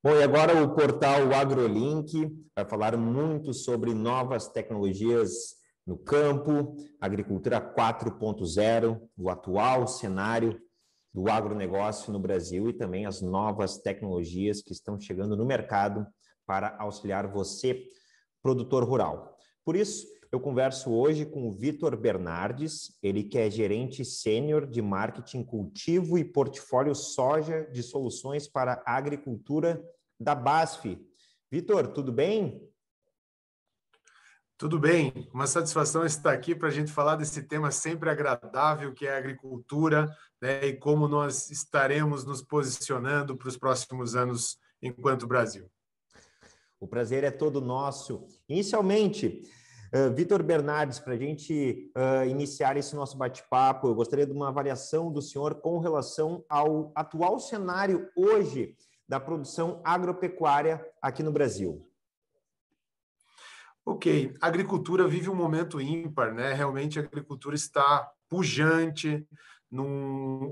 Bom, e agora o portal AgroLink vai falar muito sobre novas tecnologias no campo, agricultura 4.0, o atual cenário do agronegócio no Brasil e também as novas tecnologias que estão chegando no mercado para auxiliar você, produtor rural. Por isso, eu converso hoje com o Vitor Bernardes, ele que é gerente sênior de marketing, cultivo e portfólio soja de soluções para a agricultura da BASF. Vitor, tudo bem? Tudo bem, uma satisfação estar aqui para a gente falar desse tema sempre agradável que é a agricultura, né, e como nós estaremos nos posicionando para os próximos anos enquanto Brasil. O prazer é todo nosso. Inicialmente, Vitor Bernardes, para a gente iniciar esse nosso bate-papo, eu gostaria de uma avaliação do senhor com relação ao atual cenário hoje da produção agropecuária aqui no Brasil. Ok, a agricultura vive um momento ímpar, né? Realmente a agricultura está pujante,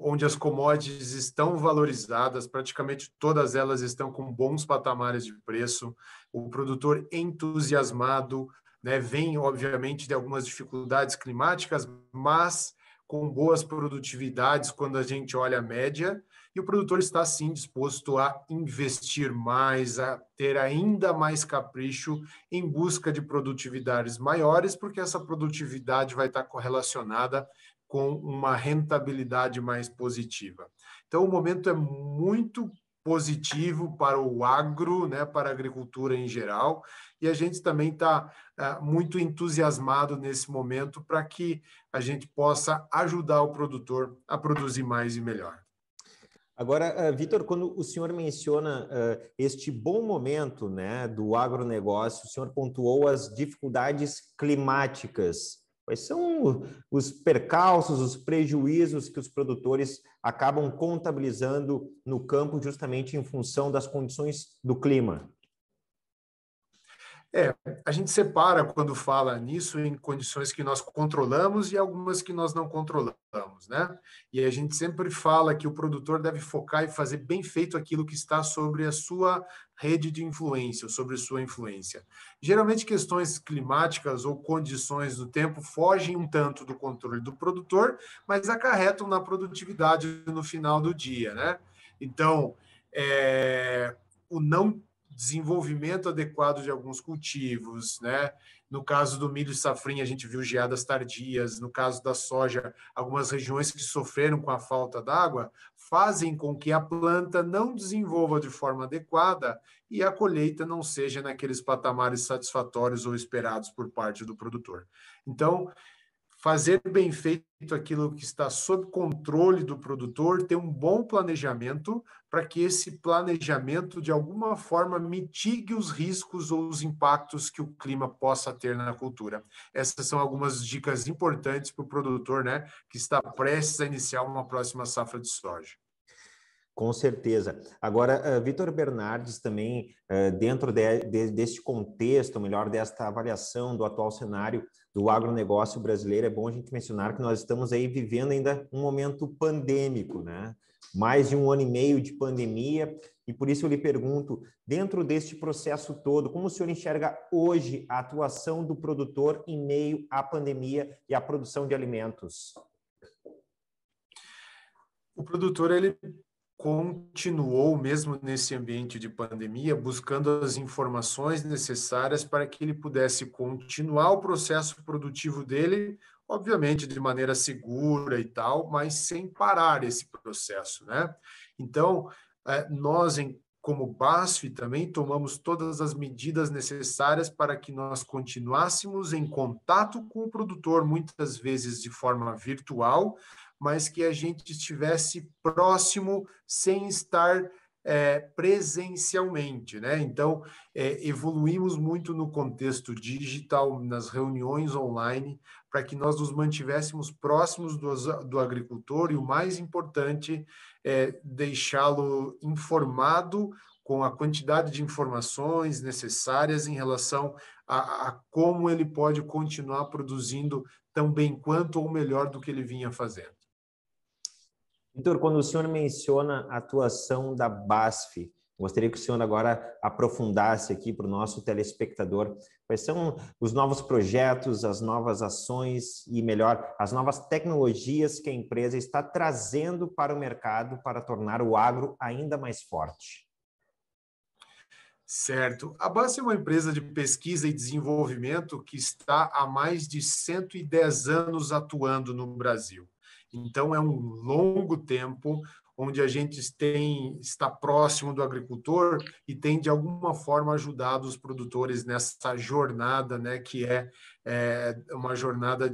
onde as commodities estão valorizadas, praticamente todas elas estão com bons patamares de preço, o produtor entusiasmado, né, vem, obviamente, de algumas dificuldades climáticas, mas com boas produtividades quando a gente olha a média, e o produtor está, sim, disposto a investir mais, a ter ainda mais capricho em busca de produtividades maiores, porque essa produtividade vai estar correlacionada com uma rentabilidade mais positiva. Então, o momento é muito positivo para o agro, né, para a agricultura em geral, e a gente também está muito entusiasmado nesse momento para que a gente possa ajudar o produtor a produzir mais e melhor. Agora, Vitor, quando o senhor menciona este bom momento, né, do agronegócio, o senhor pontuou as dificuldades climáticas. Quais são os percalços, os prejuízos que os produtores acabam contabilizando no campo justamente em função das condições do clima? É, a gente separa quando fala nisso em condições que nós controlamos e algumas que nós não controlamos, né? E a gente sempre fala que o produtor deve focar e fazer bem feito aquilo que está sobre a sua rede de influência, sobre sua influência. Geralmente questões climáticas ou condições do tempo fogem um tanto do controle do produtor, mas acarretam na produtividade no final do dia, né? Então, o não desenvolvimento adequado de alguns cultivos, né? No caso do milho e safrinha, a gente viu geadas tardias, no caso da soja, algumas regiões que sofreram com a falta d'água, fazem com que a planta não desenvolva de forma adequada e a colheita não seja naqueles patamares satisfatórios ou esperados por parte do produtor. Então, fazer bem feito aquilo que está sob controle do produtor, ter um bom planejamento para que esse planejamento, de alguma forma, mitigue os riscos ou os impactos que o clima possa ter na cultura. Essas são algumas dicas importantes para o produtor, né, que está prestes a iniciar uma próxima safra de soja. Com certeza. Agora, Vitor Bernardes também, dentro deste contexto, ou melhor, desta avaliação do atual cenário do agronegócio brasileiro, é bom a gente mencionar que nós estamos aí vivendo ainda um momento pandêmico, né? Mais de 1 ano e meio de pandemia, e por isso eu lhe pergunto, dentro deste processo todo, como o senhor enxerga hoje a atuação do produtor em meio à pandemia e à produção de alimentos? O produtor, ele continuou, mesmo nesse ambiente de pandemia, buscando as informações necessárias para que ele pudesse continuar o processo produtivo dele, obviamente de maneira segura e tal, mas sem parar esse processo, né? Então, nós, como BASF, também tomamos todas as medidas necessárias para que nós continuássemos em contato com o produtor, muitas vezes de forma virtual, mas que a gente estivesse próximo sem estar presencialmente, né? Então, evoluímos muito no contexto digital, nas reuniões online, para que nós nos mantivéssemos próximos do agricultor e, o mais importante, deixá-lo informado com a quantidade de informações necessárias em relação a como ele pode continuar produzindo tão bem quanto ou melhor do que ele vinha fazendo. Vitor, quando o senhor menciona a atuação da BASF, Gostaria que o senhor agora aprofundasse aqui para o nosso telespectador quais são os novos projetos, as novas ações e, melhor, as novas tecnologias que a empresa está trazendo para o mercado para tornar o agro ainda mais forte. Certo. A BASF é uma empresa de pesquisa e desenvolvimento que está há mais de 110 anos atuando no Brasil. Então, é um longo tempo onde a gente está próximo do agricultor e tem, de alguma forma, ajudado os produtores nessa jornada, né, que é uma jornada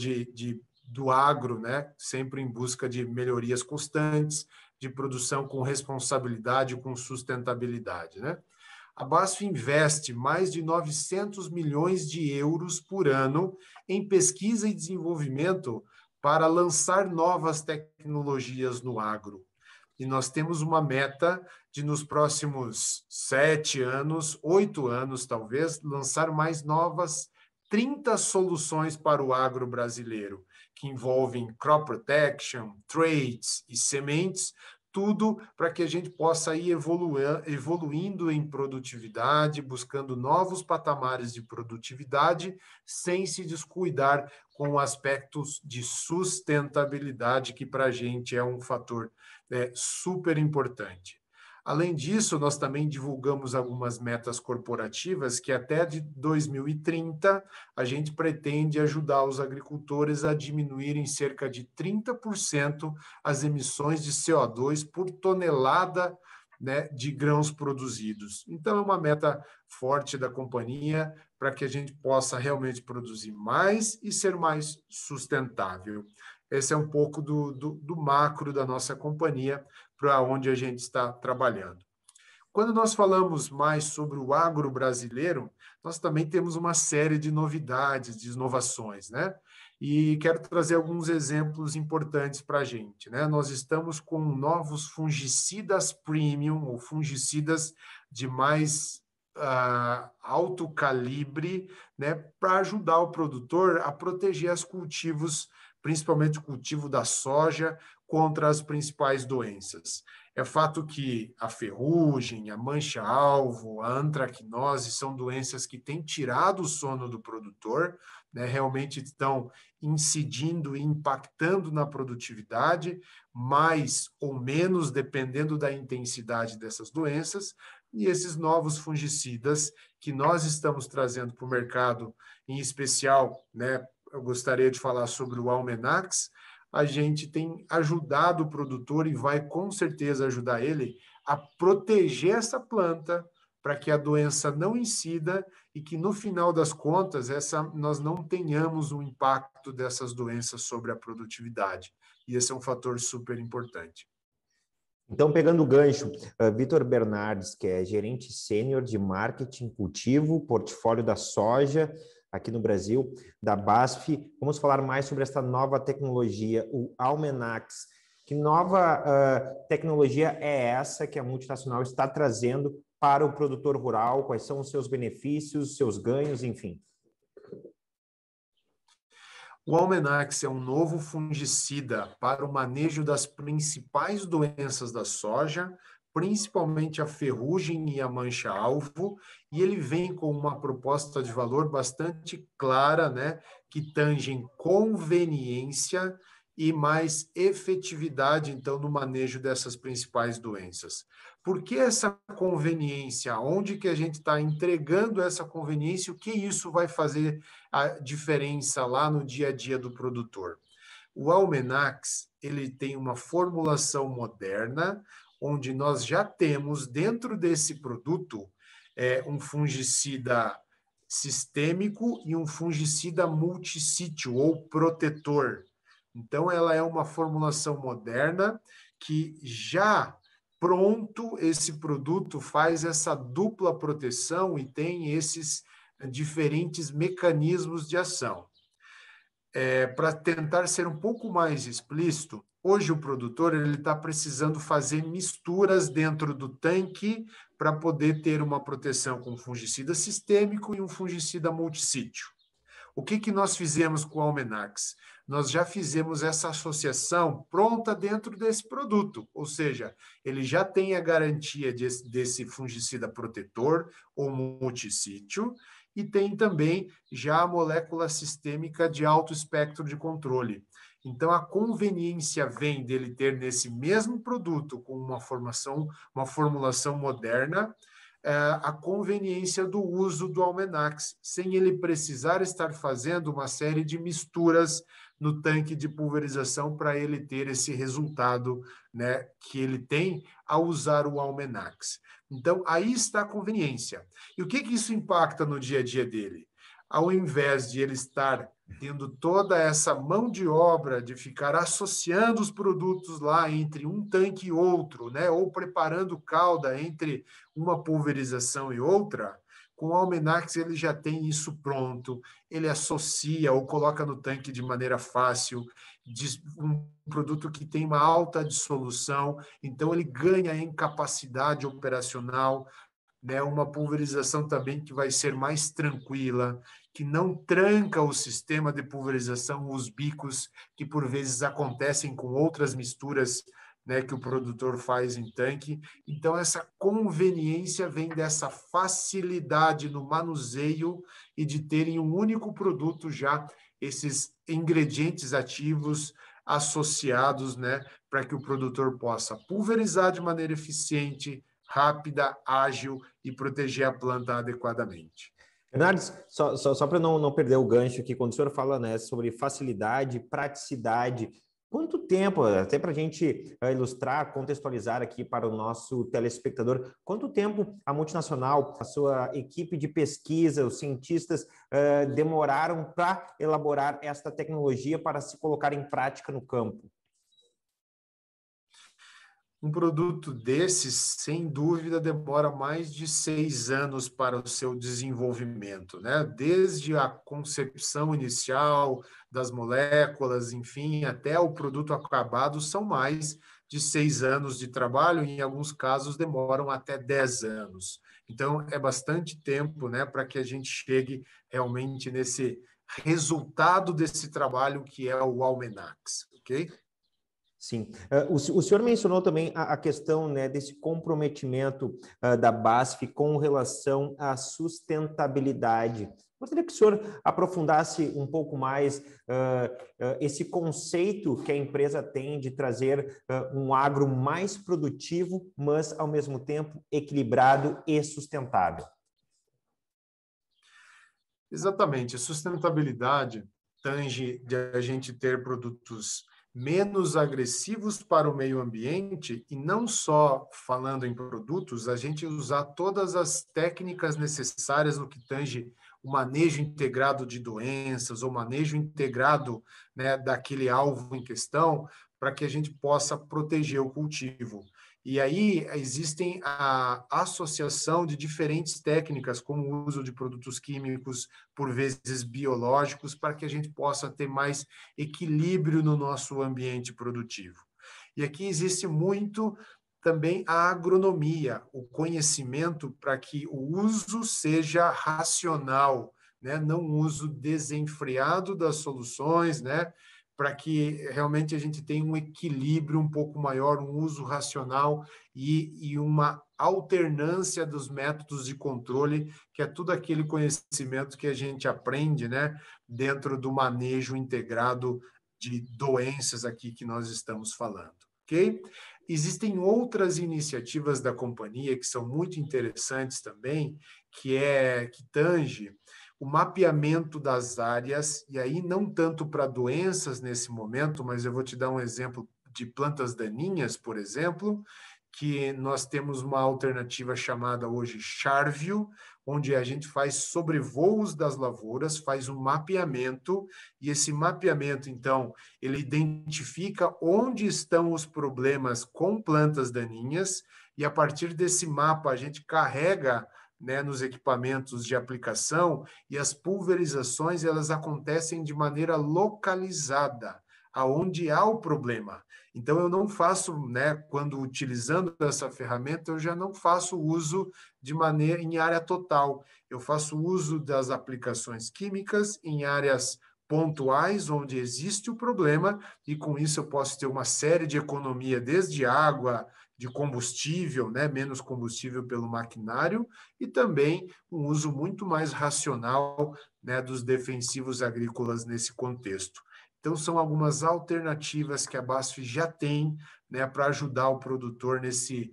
do agro, né, sempre em busca de melhorias constantes, de produção com responsabilidade, com sustentabilidade, né? A BASF investe mais de 900 milhões de euros por ano em pesquisa e desenvolvimento para lançar novas tecnologias no agro. E nós temos uma meta de, nos próximos 7 anos, 8 anos talvez, lançar mais novas 30 soluções para o agro brasileiro, que envolvem crop protection, traits e sementes, tudo para que a gente possa ir evoluindo em produtividade, buscando novos patamares de produtividade, sem se descuidar com aspectos de sustentabilidade, que para a gente é um fator super importante. Além disso, nós também divulgamos algumas metas corporativas que até de 2030 a gente pretende ajudar os agricultores a diminuírem cerca de 30% as emissões de CO2 por tonelada, né, de grãos produzidos. Então, é uma meta forte da companhia para que a gente possa realmente produzir mais e ser mais sustentável. Esse é um pouco do macro da nossa companhia, para onde a gente está trabalhando. Quando nós falamos mais sobre o agro brasileiro, nós também temos uma série de novidades, de inovações, né? E quero trazer alguns exemplos importantes para a gente, né? Nós estamos com novos fungicidas premium, ou fungicidas de mais alto calibre, né? Para ajudar o produtor a proteger os cultivos, principalmente o cultivo da soja, contra as principais doenças. É fato que a ferrugem, a mancha-alvo, a antracnose são doenças que têm tirado o sono do produtor, né? Realmente estão incidindo e impactando na produtividade, mais ou menos, dependendo da intensidade dessas doenças. E esses novos fungicidas que nós estamos trazendo para o mercado, em especial, né? Eu gostaria de falar sobre o Aumenax. A gente tem ajudado o produtor e vai com certeza ajudar ele a proteger essa planta para que a doença não incida e que no final das contas nós não tenhamos um impacto dessas doenças sobre a produtividade. E esse é um fator super importante. Então, pegando o gancho, Vitor Bernardes, que é gerente sênior de marketing cultivo, portfólio da soja, aqui no Brasil, da BASF. Vamos falar mais sobre esta nova tecnologia, o Aumenax. Que nova tecnologia é essa que a multinacional está trazendo para o produtor rural? Quais são os seus benefícios, seus ganhos, enfim? O Aumenax é um novo fungicida para o manejo das principais doenças da soja, principalmente a ferrugem e a mancha-alvo, e ele vem com uma proposta de valor bastante clara, né, que tangem conveniência e mais efetividade, então, no manejo dessas principais doenças. Por que essa conveniência? Onde que a gente está entregando essa conveniência? O que isso vai fazer a diferença lá no dia a dia do produtor? O Aumenax, ele tem uma formulação moderna, onde nós já temos dentro desse produto um fungicida sistêmico e um fungicida multissítio ou protetor. Então, ela é uma formulação moderna que já pronto esse produto faz essa dupla proteção e tem esses diferentes mecanismos de ação. Para tentar ser um pouco mais explícito, hoje o produtor ele está precisando fazer misturas dentro do tanque para poder ter uma proteção com fungicida sistêmico e um fungicida multissítio. O que que nós fizemos com a Aumenax? Nós já fizemos essa associação pronta dentro desse produto, ou seja, ele já tem a garantia desse fungicida protetor ou multissítio e tem também já a molécula sistêmica de alto espectro de controle. Então, a conveniência vem dele ter nesse mesmo produto com uma formulação moderna, a conveniência do uso do Aumenax, sem ele precisar estar fazendo uma série de misturas no tanque de pulverização para ele ter esse resultado, né, que ele tem ao usar o Aumenax. Então, aí está a conveniência. E o que que isso impacta no dia a dia dele? Ao invés de ele estar tendo toda essa mão de obra de ficar associando os produtos lá entre um tanque e outro, né? Ou preparando calda entre uma pulverização e outra, com o Aumenax ele já tem isso pronto, ele associa ou coloca no tanque de maneira fácil, um produto que tem uma alta dissolução, então ele ganha em capacidade operacional, né, uma pulverização também que vai ser mais tranquila, que não tranca o sistema de pulverização, os bicos que por vezes acontecem com outras misturas, né, que o produtor faz em tanque. Então, essa conveniência vem dessa facilidade no manuseio e de terem um único produto já esses ingredientes ativos associados, né, para que o produtor possa pulverizar de maneira eficiente, rápida, ágil e proteger a planta adequadamente. Bernardes, só para não perder o gancho aqui, quando o senhor fala, né, sobre facilidade, praticidade, quanto tempo, até para a gente ilustrar, contextualizar aqui para o nosso telespectador, quanto tempo a multinacional, a sua equipe de pesquisa, os cientistas demoraram para elaborar esta tecnologia para se colocar em prática no campo? Um produto desses, sem dúvida, demora mais de 6 anos para o seu desenvolvimento, né? Desde a concepção inicial das moléculas, enfim, até o produto acabado, são mais de 6 anos de trabalho, e em alguns casos demoram até 10 anos. Então, é bastante tempo, né, para que a gente chegue realmente nesse resultado desse trabalho que é o Aumenax, ok? Sim. O senhor mencionou também a questão, né, desse comprometimento da BASF com relação à sustentabilidade. Gostaria que o senhor aprofundasse um pouco mais esse conceito que a empresa tem de trazer um agro mais produtivo, mas ao mesmo tempo equilibrado e sustentável. Exatamente. A sustentabilidade tange de a gente ter produtos menos agressivos para o meio ambiente, e não só falando em produtos, a gente usar todas as técnicas necessárias no que tange o manejo integrado de doenças, ou manejo integrado, né, daquele alvo em questão, para que a gente possa proteger o cultivo. E aí existem a associação de diferentes técnicas, como o uso de produtos químicos, por vezes biológicos, para que a gente possa ter mais equilíbrio no nosso ambiente produtivo. E aqui existe muito também a agronomia, o conhecimento para que o uso seja racional, né? Não o uso desenfreado das soluções, né? Para que realmente a gente tenha um equilíbrio um pouco maior, um uso racional e uma alternância dos métodos de controle, que é tudo aquele conhecimento que a gente aprende, né, dentro do manejo integrado de doenças aqui que nós estamos falando, ok? Existem outras iniciativas da companhia que são muito interessantes também, que tange o mapeamento das áreas, e aí não tanto para doenças nesse momento, mas eu vou te dar um exemplo de plantas daninhas, por exemplo, que nós temos uma alternativa chamada hoje Sharvio, onde a gente faz sobrevoos das lavouras, faz um mapeamento, e esse mapeamento, então, ele identifica onde estão os problemas com plantas daninhas, e a partir desse mapa a gente carrega, né, nos equipamentos de aplicação, e as pulverizações elas acontecem de maneira localizada, aonde há o problema. Então, eu não faço, né, quando utilizando essa ferramenta, eu já não faço uso de maneira em área total. Eu faço uso das aplicações químicas em áreas pontuais, onde existe o problema, e com isso eu posso ter uma série de economia, desde água, de combustível, né, menos combustível pelo maquinário, e também um uso muito mais racional, né, dos defensivos agrícolas nesse contexto. Então, são algumas alternativas que a BASF já tem, né, para ajudar o produtor nesse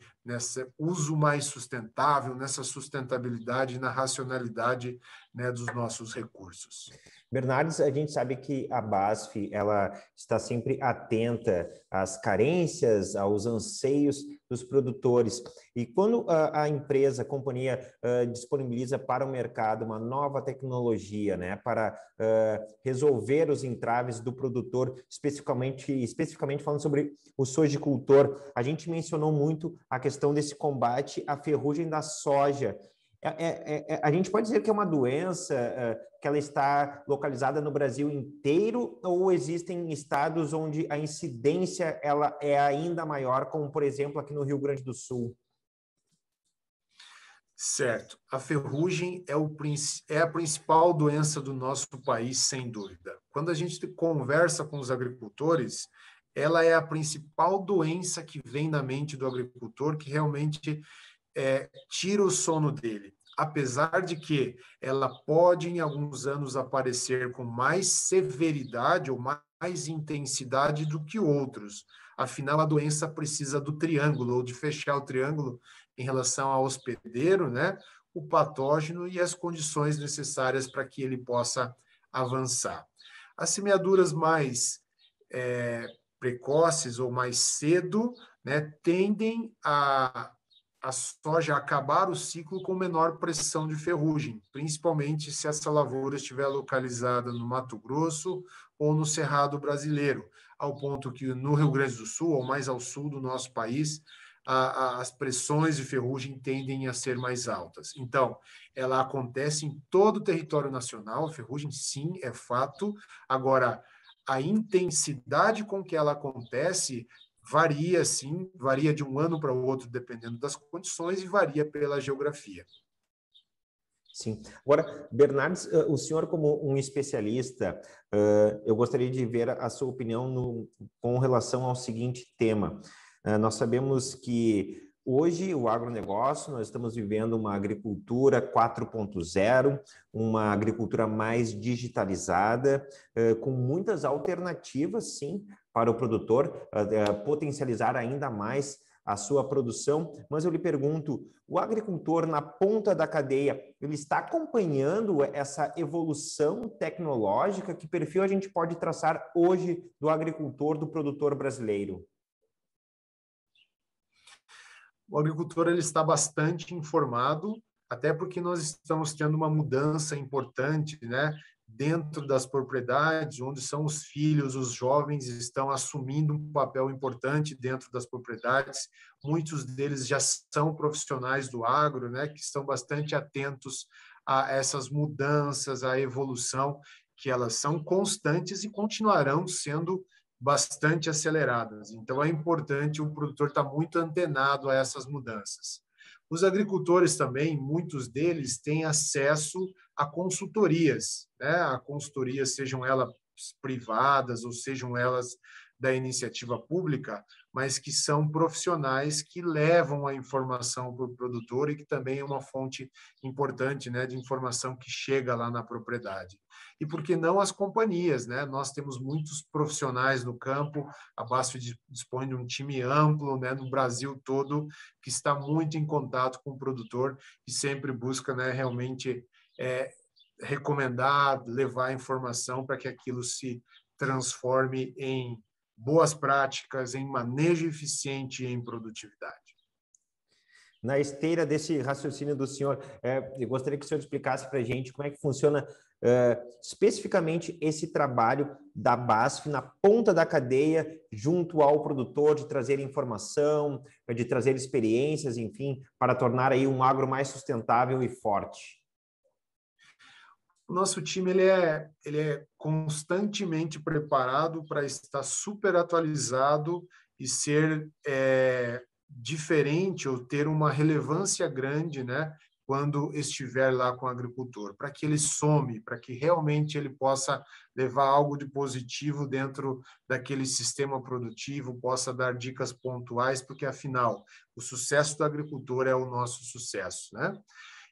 uso mais sustentável, nessa sustentabilidade, na racionalidade, né, dos nossos recursos. Bernardes, a gente sabe que a BASF ela está sempre atenta às carências, aos anseios dos produtores. E quando a empresa, a companhia, disponibiliza para o mercado uma nova tecnologia, né, para resolver os entraves do produtor, especificamente falando sobre o sojicultor, a gente mencionou muito a questão desse combate à ferrugem da soja. A gente pode dizer que é uma doença que ela está localizada no Brasil inteiro, ou existem estados onde a incidência ela é ainda maior, como por exemplo aqui no Rio Grande do Sul? Certo. A ferrugem é a principal doença do nosso país, sem dúvida. Quando a gente conversa com os agricultores, ela é a principal doença que vem na mente do agricultor, que realmente tira o sono dele, apesar de que ela pode, em alguns anos, aparecer com mais severidade ou mais intensidade do que outros. Afinal, a doença precisa do triângulo, ou de fechar o triângulo em relação ao hospedeiro, né, o patógeno e as condições necessárias para que ele possa avançar. As semeaduras mais precoces ou mais cedo, né, tendem a soja acabar o ciclo com menor pressão de ferrugem, principalmente se essa lavoura estiver localizada no Mato Grosso ou no Cerrado brasileiro, ao ponto que no Rio Grande do Sul, ou mais ao sul do nosso país, as pressões de ferrugem tendem a ser mais altas. Então, ela acontece em todo o território nacional, a ferrugem sim, é fato. Agora, a intensidade com que ela acontece varia, sim, varia de um ano para o outro, dependendo das condições, e varia pela geografia. Sim. Agora, Bernardes, o senhor como um especialista, eu gostaria de ver a sua opinião com relação ao seguinte tema. Nós sabemos que hoje o agronegócio, nós estamos vivendo uma agricultura 4.0, uma agricultura mais digitalizada, com muitas alternativas, sim, para o produtor potencializar ainda mais a sua produção. Mas eu lhe pergunto, o agricultor na ponta da cadeia, ele está acompanhando essa evolução tecnológica? Que perfil a gente pode traçar hoje do agricultor, do produtor brasileiro? O agricultor ele está bastante informado, até porque nós estamos tendo uma mudança importante, né, dentro das propriedades, onde são os filhos, os jovens estão assumindo um papel importante dentro das propriedades. Muitos deles já são profissionais do agro, né, que estão bastante atentos a essas mudanças, à evolução, que elas são constantes e continuarão sendo bastante aceleradas. Então, é importante o produtor estar muito antenado a essas mudanças. Os agricultores também, muitos deles têm acesso a consultorias, né? A consultorias, sejam elas privadas ou sejam elas da iniciativa pública, mas que são profissionais que levam a informação para o produtor e que também é uma fonte importante, né, de informação que chega lá na propriedade. E por que não as companhias, né? Nós temos muitos profissionais no campo, a BASF dispõe de um time amplo, né, no Brasil todo, que está muito em contato com o produtor e sempre busca, né, realmente recomendar, levar informação para que aquilo se transforme em boas práticas, em manejo eficiente e em produtividade. Na esteira desse raciocínio do senhor, eu gostaria que o senhor explicasse para a gente como é que funciona especificamente esse trabalho da BASF na ponta da cadeia junto ao produtor, de trazer informação, de trazer experiências, enfim, para tornar aí um agro mais sustentável e forte. O nosso time ele é constantemente preparado para estar super atualizado e ser diferente ou ter uma relevância grande, né, quando estiver lá com o agricultor, para que ele some, para que realmente ele possa levar algo de positivo dentro daquele sistema produtivo, possa dar dicas pontuais, porque, afinal, o sucesso do agricultor é o nosso sucesso, né?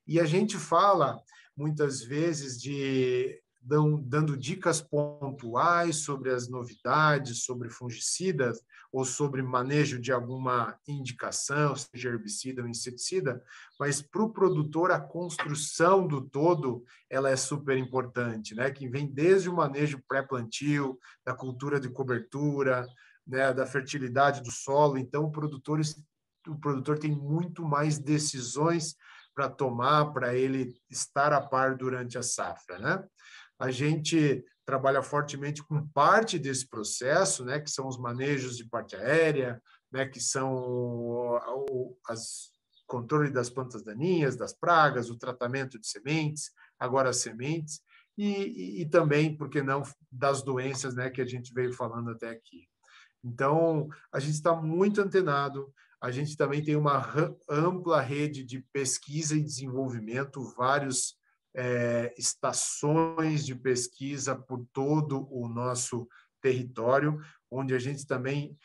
E a gente fala, muitas vezes, de dando dicas pontuais sobre as novidades, sobre fungicidas ou sobre manejo de alguma indicação, seja herbicida ou inseticida, mas para o produtor a construção do todo ela é super importante, né? Que vem desde o manejo pré-plantio, da cultura de cobertura, né? Da fertilidade do solo. Então o produtor tem muito mais decisões para tomar, para ele estar a par durante a safra, né? A gente trabalha fortemente com parte desse processo, né, que são os manejos de parte aérea, né, que são o controle das plantas daninhas, das pragas, o tratamento de sementes, agora as sementes, e também, por que não, das doenças, né, que a gente veio falando até aqui. Então, a gente está muito antenado. A gente também tem uma ampla rede de pesquisa e desenvolvimento, vários estações de pesquisa por todo o nosso território, onde a gente também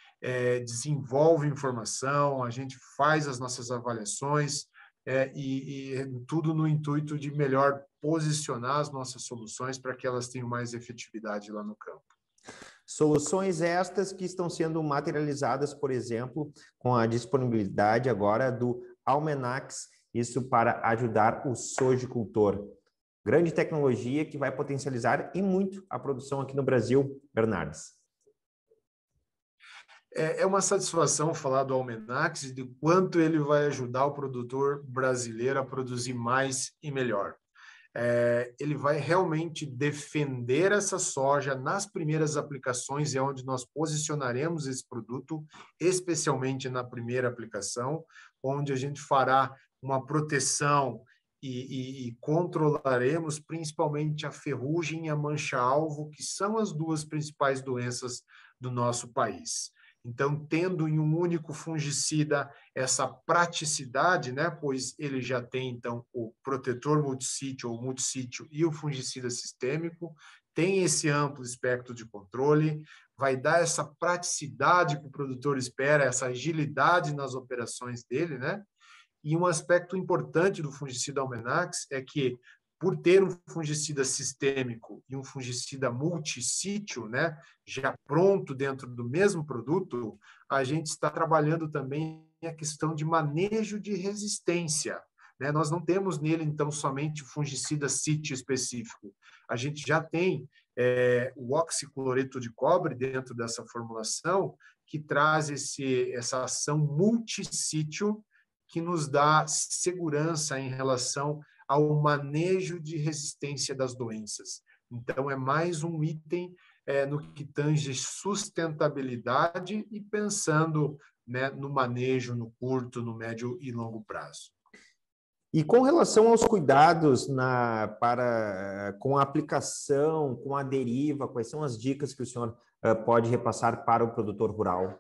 desenvolve informação, a gente faz as nossas avaliações e tudo no intuito de melhor posicionar as nossas soluções para que elas tenham mais efetividade lá no campo. Soluções estas que estão sendo materializadas, por exemplo, com a disponibilidade agora do Aumenax, isso para ajudar o sojicultor. Grande tecnologia que vai potencializar e muito a produção aqui no Brasil, Bernardes. É uma satisfação falar do Aumenax e de quanto ele vai ajudar o produtor brasileiro a produzir mais e melhor. Ele vai realmente defender essa soja nas primeiras aplicações, é onde nós posicionaremos esse produto, especialmente na primeira aplicação, onde a gente fará uma proteção e controlaremos principalmente a ferrugem e a mancha-alvo, que são as duas principais doenças do nosso país. Então, tendo em um único fungicida essa praticidade, né, pois ele já tem, então, o protetor multissítio ou multissítio e o fungicida sistêmico, tem esse amplo espectro de controle, vai dar essa praticidade que o produtor espera, essa agilidade nas operações dele, né? E um aspecto importante do fungicida Aumenax é que, por ter um fungicida sistêmico e um fungicida multissítio, né, já pronto dentro do mesmo produto, a gente está trabalhando também a questão de manejo de resistência, né? Nós não temos nele, então, somente fungicida sítio específico. A gente já tem o oxicloreto de cobre dentro dessa formulação, que traz essa ação multissítio, que nos dá segurança em relação ao manejo de resistência das doenças. Então, é mais um item no que tange sustentabilidade e pensando, né, no manejo no curto, no médio e longo prazo. E com relação aos cuidados com a aplicação, com a deriva, quais são as dicas que o senhor pode repassar para o produtor rural?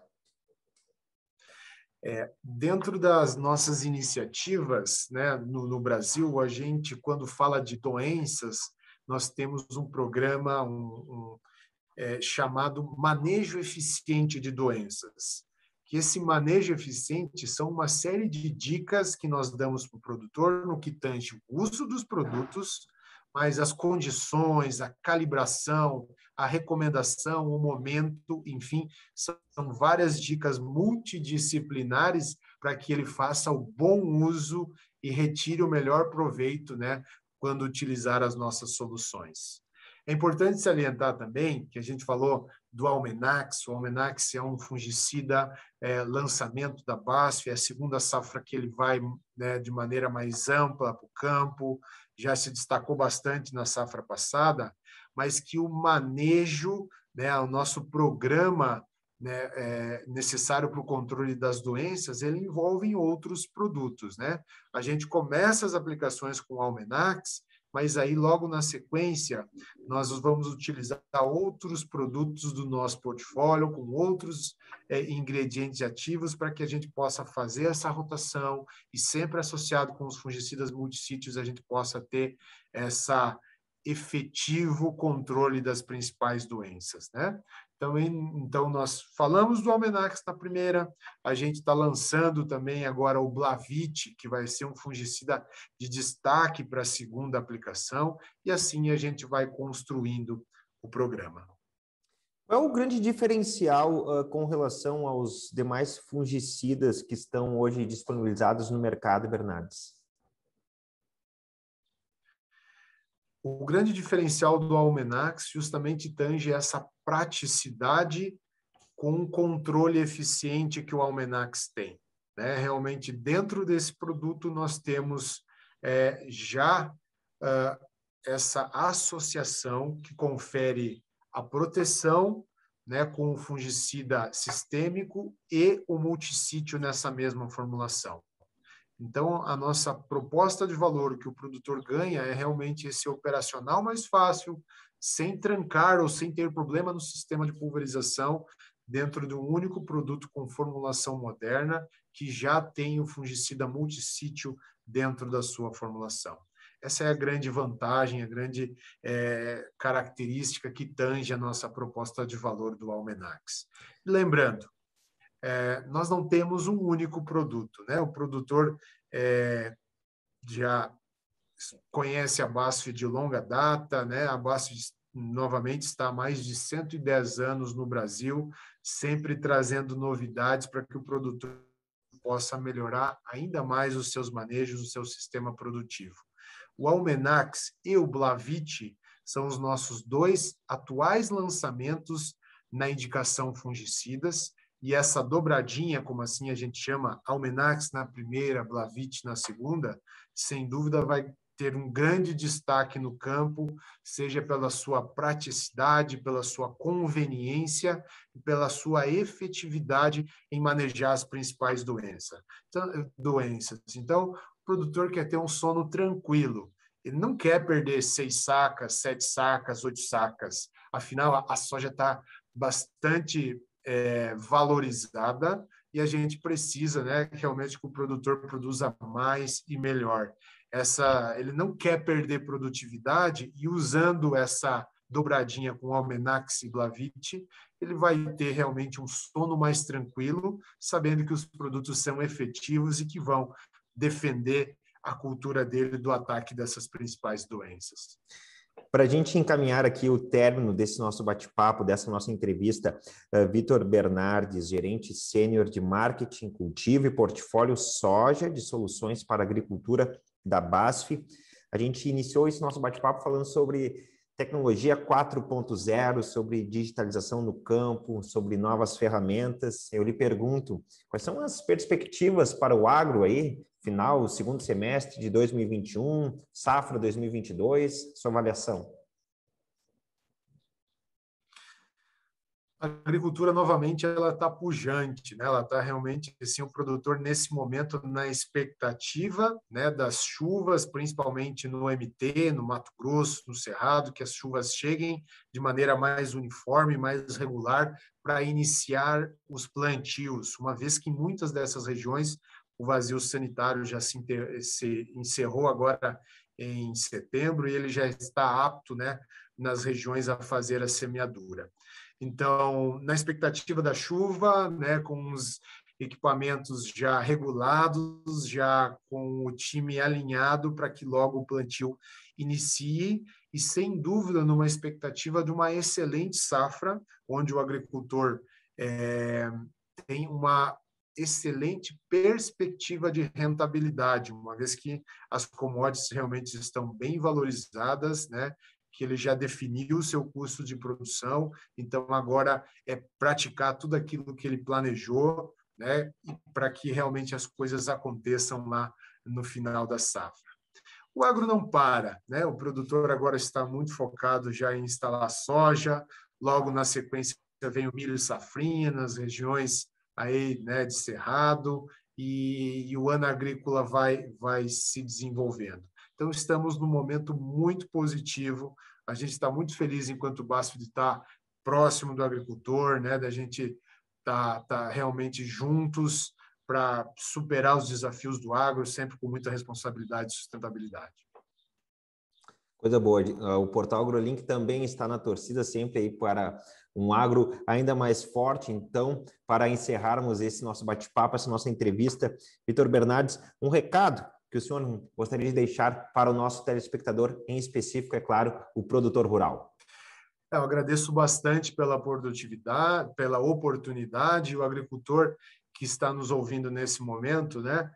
Dentro das nossas iniciativas, né, no Brasil, a gente, quando fala de doenças, nós temos um programa chamado Manejo Eficiente de Doenças. Que esse manejo eficiente são uma série de dicas que nós damos para o produtor no que tange o uso dos produtos, mas as condições, a calibração, a recomendação, o momento, enfim, são várias dicas multidisciplinares para que ele faça o bom uso e retire o melhor proveito, né, quando utilizar as nossas soluções. É importante salientar também que a gente falou do Aumenax. O Aumenax é um fungicida lançamento da BASF, é a segunda safra que ele vai, né, de maneira mais ampla para o campo, já se destacou bastante na safra passada, mas que o manejo, né, o nosso programa, né, necessário para o controle das doenças, ele envolve em outros produtos, né? A gente começa as aplicações com o Aumenax, mas aí logo na sequência nós vamos utilizar outros produtos do nosso portfólio com outros ingredientes ativos para que a gente possa fazer essa rotação e sempre associado com os fungicidas multissítios a gente possa ter essa efetivo controle das principais doenças, né? Então nós falamos do Aumenax na primeira, a gente está lançando também agora o Blavit, que vai ser um fungicida de destaque para a segunda aplicação, e assim a gente vai construindo o programa. Qual é o grande diferencial com relação aos demais fungicidas que estão hoje disponibilizados no mercado, Bernardes? O grande diferencial do Aumenax justamente tange essa praticidade com o controle eficiente que o Aumenax tem, né? Realmente, dentro desse produto, nós temos essa associação que confere a proteção, né, com o fungicida sistêmico e o multissítio nessa mesma formulação. Então, a nossa proposta de valor que o produtor ganha é realmente esse operacional mais fácil, sem trancar ou sem ter problema no sistema de pulverização, dentro de um único produto com formulação moderna, que já tem o fungicida multissítio dentro da sua formulação. Essa é a grande vantagem, a grande característica que tange a nossa proposta de valor do Aumenax. Lembrando, nós não temos um único produto, né? O produtor já conhece a BASF de longa data, né? A BASF novamente está há mais de 110 anos no Brasil, sempre trazendo novidades para que o produtor possa melhorar ainda mais os seus manejos, o seu sistema produtivo. O Aumenax e o Blavit são os nossos dois atuais lançamentos na indicação fungicidas. E essa dobradinha, como assim a gente chama, Aumenax na primeira, Blavit na segunda, sem dúvida vai ter um grande destaque no campo, seja pela sua praticidade, pela sua conveniência e pela sua efetividade em manejar as principais doenças. Então, o produtor quer ter um sono tranquilo, ele não quer perder 6 sacas, 7 sacas, 8 sacas. Afinal, a soja está bastante valorizada e a gente precisa, né, realmente que o produtor produza mais e melhor. Ele não quer perder produtividade e usando essa dobradinha com Aumenax e Blavit, ele vai ter realmente um sono mais tranquilo, sabendo que os produtos são efetivos e que vão defender a cultura dele do ataque dessas principais doenças. Para a gente encaminhar aqui o término desse nosso bate-papo, dessa nossa entrevista, Vitor Bernardes, gerente sênior de marketing, cultivo e portfólio soja de soluções para agricultura da BASF. A gente iniciou esse nosso bate-papo falando sobre tecnologia 4.0, sobre digitalização no campo, sobre novas ferramentas. Eu lhe pergunto, quais são as perspectivas para o agro aí? Final, segundo semestre de 2021, safra 2022, sua avaliação. A agricultura, novamente, ela está pujante, né? Ela está realmente, assim, o produtor nesse momento na expectativa, né, das chuvas, principalmente no MT, no Mato Grosso, no Cerrado, que as chuvas cheguem de maneira mais uniforme, mais regular, para iniciar os plantios, uma vez que muitas dessas regiões o vazio sanitário já se encerrou agora em setembro e ele já está apto, né, nas regiões a fazer a semeadura. Então, na expectativa da chuva, né, com os equipamentos já regulados, já com o time alinhado para que logo o plantio inicie e, sem dúvida, numa expectativa de uma excelente safra, onde o agricultor tem uma excelente perspectiva de rentabilidade, uma vez que as commodities realmente estão bem valorizadas, né? Que ele já definiu o seu custo de produção, então agora é praticar tudo aquilo que ele planejou, né? Para que realmente as coisas aconteçam lá no final da safra. O agro não para, né? O produtor agora está muito focado já em instalar soja, logo na sequência vem o milho e safrinha nas regiões aí, né, de Cerrado, e o ano agrícola vai se desenvolvendo. Então, estamos num momento muito positivo. A gente está muito feliz enquanto o BASF está próximo do agricultor, né? Da gente tá realmente juntos para superar os desafios do agro, sempre com muita responsabilidade e sustentabilidade. Coisa boa. O Portal AgroLink também está na torcida sempre aí para um agro ainda mais forte. Então, para encerrarmos esse nosso bate-papo, essa nossa entrevista, Vitor Bernardes, um recado que o senhor gostaria de deixar para o nosso telespectador, em específico, é claro, o produtor rural. Eu agradeço bastante pela produtividade, pela oportunidade. O agricultor que está nos ouvindo nesse momento, né?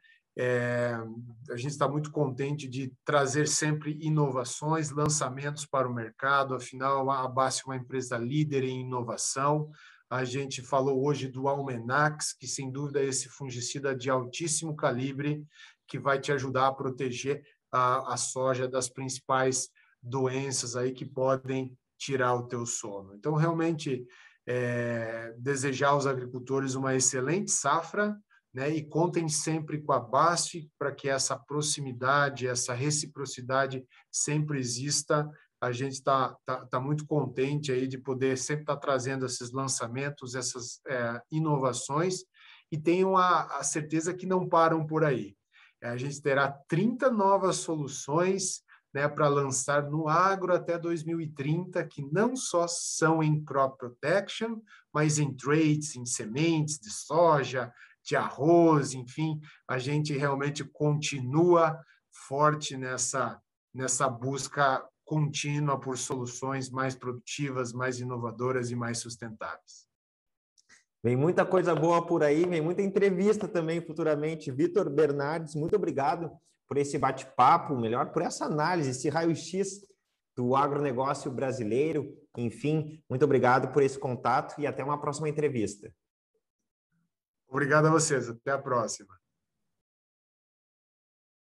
A gente está muito contente de trazer sempre inovações, lançamentos para o mercado. Afinal, a BASF é uma empresa líder em inovação. A gente falou hoje do Aumenax, que sem dúvida é esse fungicida de altíssimo calibre que vai te ajudar a proteger a soja das principais doenças aí que podem tirar o teu sono. Então, realmente, desejar aos agricultores uma excelente safra, né? E contem sempre com a BASF para que essa proximidade, essa reciprocidade sempre exista. A gente está muito contente aí de poder sempre estar trazendo esses lançamentos, essas inovações, e tenham a certeza que não param por aí. A gente terá 30 novas soluções, né, para lançar no agro até 2030, que não só são em crop protection, mas em traits, em sementes de soja, de arroz, enfim, a gente realmente continua forte nessa busca contínua por soluções mais produtivas, mais inovadoras e mais sustentáveis. Vem muita coisa boa por aí, vem muita entrevista também futuramente. Vitor Bernardes, muito obrigado por esse bate-papo, melhor, por essa análise, esse raio-x do agronegócio brasileiro. Enfim, muito obrigado por esse contato e até uma próxima entrevista. Obrigado a vocês. Até a próxima.